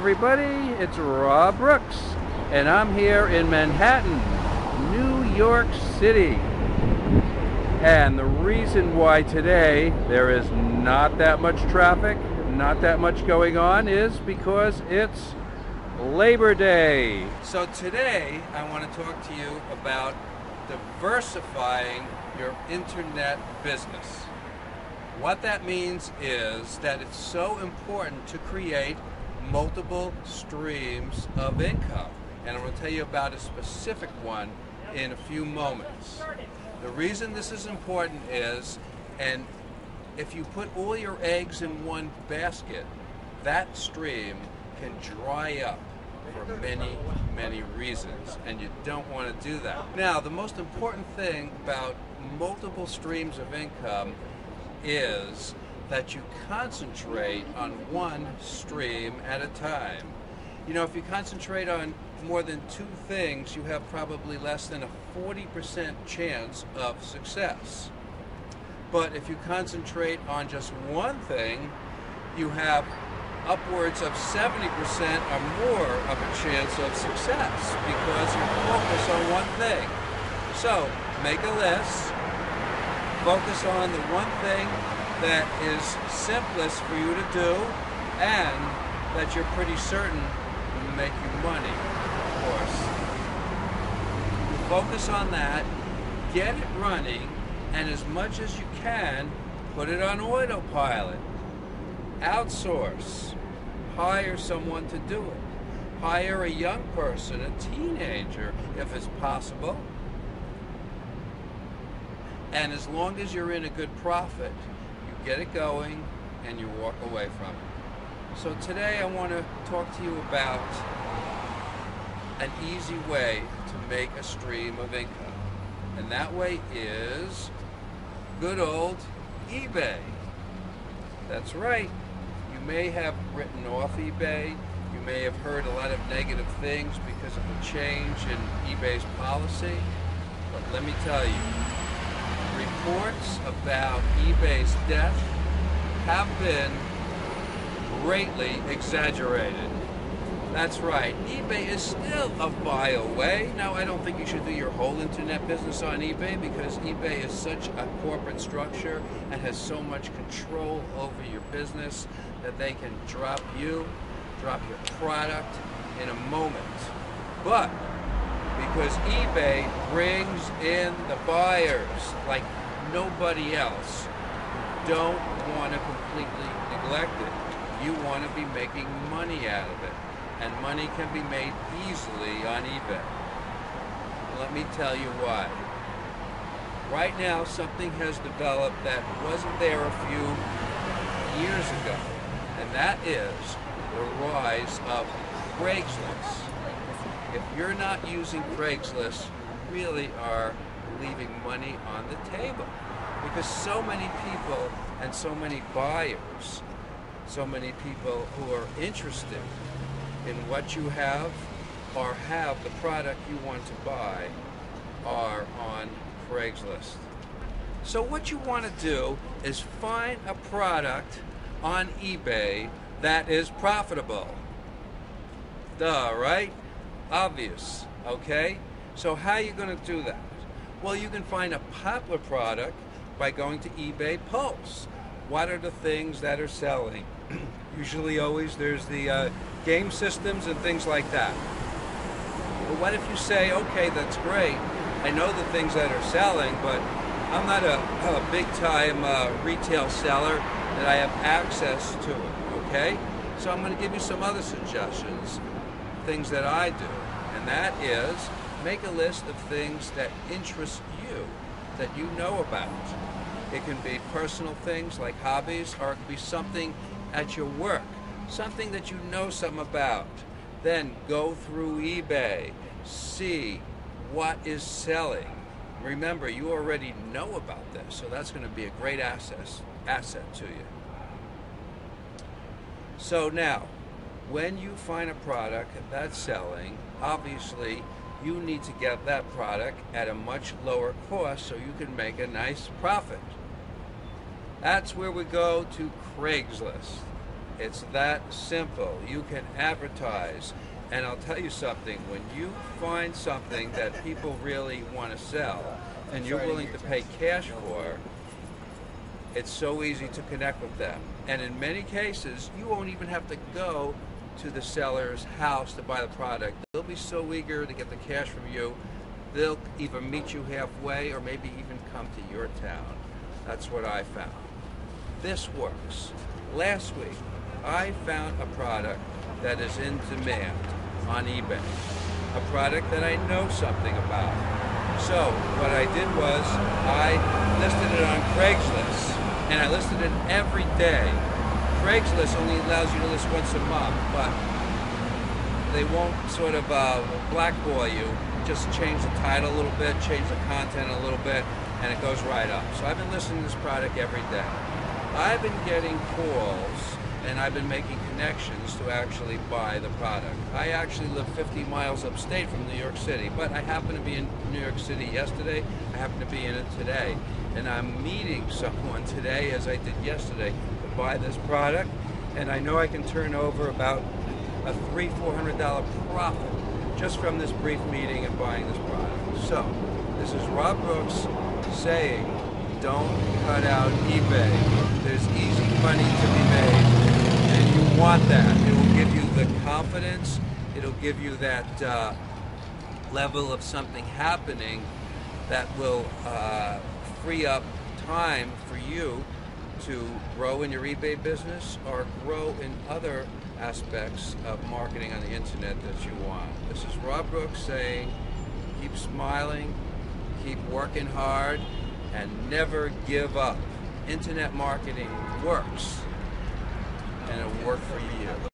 everybody. It's Rob Brooks, and I'm here in Manhattan, New York City. And the reason why today there is not that much traffic, not that much going on, is because it's Labor Day. So today I want to talk to you about diversifying your internet business. What that means is that it's so important to create multiple streams of income. And I'm going to tell you about a specific one in a few moments. The reason this is important is, and if you put all your eggs in one basket, that stream can dry up for many, many reasons, and you don't want to do that. Now, the most important thing about multiple streams of income is that you concentrate on one stream at a time. You know, if you concentrate on more than two things, you have probably less than a 40% chance of success. But if you concentrate on just one thing, you have upwards of 70% or more of a chance of success because you focus on one thing. So make a list, focus on the one thing that is simplest for you to do and that you're pretty certain will make you money, of course. You focus on that, get it running, and as much as you can, put it on autopilot. Outsource. Hire someone to do it. Hire a young person, a teenager, if it's possible. And as long as you're in a good profit, you get it going and you walk away from it. So today I want to talk to you about an easy way to make a stream of income. And that way is good old eBay. That's right. You may have written off eBay. You may have heard a lot of negative things because of the change in eBay's policy. But let me tell you, reports about eBay's death have been greatly exaggerated. That's right, eBay is still a viable way. Now, I don't think you should do your whole internet business on eBay because eBay is such a corporate structure and has so much control over your business that they can drop your product in a moment. But because eBay brings in the buyers like nobody else. You don't want to completely neglect it. You want to be making money out of it. And money can be made easily on eBay. Let me tell you why. Right now, something has developed that wasn't there a few years ago, and that is the rise of Craigslist. If you're not using Craigslist, you really are leaving money on the table. Because so many people and so many buyers, so many people who are interested in what you have or have the product you want to buy are on Craigslist. So what you want to do is find a product on eBay that is profitable. Duh, right? Obvious, okay? So how are you going to do that? Well, you can find a popular product by going to eBay Pulse. What are the things that are selling? Usually always there's the game systems and things like that. But what if you say, okay, that's great. I know the things that are selling, but I'm not a big-time retail seller that I have access to it, okay? So I'm going to give you some other suggestions, things that I do, and that is make a list of things that interest you, that you know about. It can be personal things like hobbies, or it can be something at your work, something that you know something about. Then go through eBay, see what is selling. Remember, you already know about this, so that's going to be a great asset to you. So now, when you find a product that's selling, obviously you need to get that product at a much lower cost so you can make a nice profit. That's where we go to Craigslist. It's that simple. You can advertise. And I'll tell you something, when you find something that people really want to sell and you're willing to pay cash for, it's so easy to connect with them. And in many cases, you won't even have to go to the seller's house to buy the product. They'll be so eager to get the cash from you, they'll either meet you halfway or maybe even come to your town. That's what I found. This works. Last week, I found a product that is in demand on eBay, a product that I know something about. So what I did was I listed it on Craigslist, and I listed it every day. Craigslist only allows you to list once a month, but they won't sort of blackball you. Just change the title a little bit, change the content a little bit, and it goes right up. So I've been listing this product every day. I've been getting calls and I've been making connections to actually buy the product. I actually live 50 miles upstate from New York City, but I happened to be in New York City yesterday, I happened to be in it today, and I'm meeting someone today, as I did yesterday, to buy this product, and I know I can turn over about a $300–$400 profit just from this brief meeting and buying this product. So, this is Rob Brooks saying, don't cut out eBay. There's easy money to be made. Want that. It will give you the confidence, it'll give you that level of something happening that will free up time for you to grow in your eBay business or grow in other aspects of marketing on the internet that you want. This is Rob Brooks saying, keep smiling, keep working hard, and never give up. Internet marketing works. And it'll work for you.